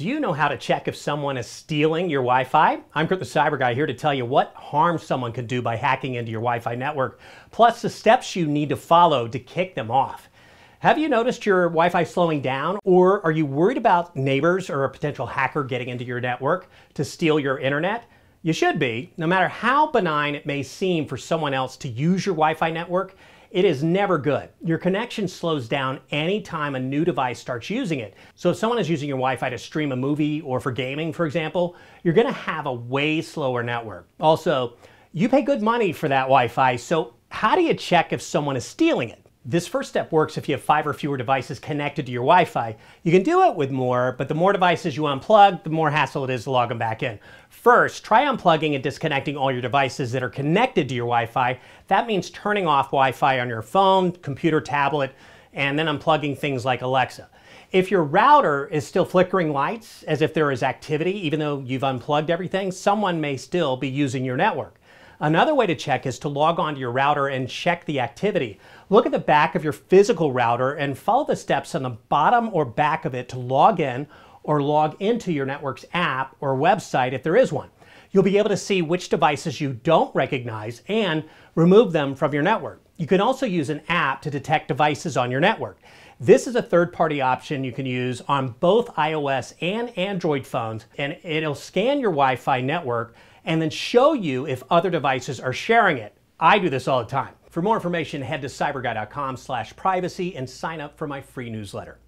Do you know how to check if someone is stealing your Wi-Fi? I'm Kurt the Cyber Guy here to tell you what harm someone could do by hacking into your Wi-Fi network, plus the steps you need to follow to kick them off. Have you noticed your Wi-Fi slowing down, or are you worried about neighbors or a potential hacker getting into your network to steal your internet? You should be. No matter how benign it may seem for someone else to use your Wi-Fi network, it is never good. Your connection slows down anytime a new device starts using it. So if someone is using your Wi-Fi to stream a movie or for gaming, for example, you're gonna have a way slower network. Also, you pay good money for that Wi-Fi, so how do you check if someone is stealing it? This first step works if you have 5 or fewer devices connected to your Wi-Fi. You can do it with more, but the more devices you unplug, the more hassle it is to log them back in. First, try unplugging and disconnecting all your devices that are connected to your Wi-Fi. That means turning off Wi-Fi on your phone, computer, tablet, and then unplugging things like Alexa. If your router is still flickering lights as if there is activity, even though you've unplugged everything, someone may still be using your network. Another way to check is to log onto your router and check the activity. Look at the back of your physical router and follow the steps on the bottom or back of it to log in or log into your network's app or website if there is one. You'll be able to see which devices you don't recognize and remove them from your network. You can also use an app to detect devices on your network. This is a third-party option you can use on both iOS and Android phones, and it'll scan your Wi-Fi network and then show you if other devices are sharing it. I do this all the time. For more information, head to cyberguy.com/privacy and sign up for my free newsletter.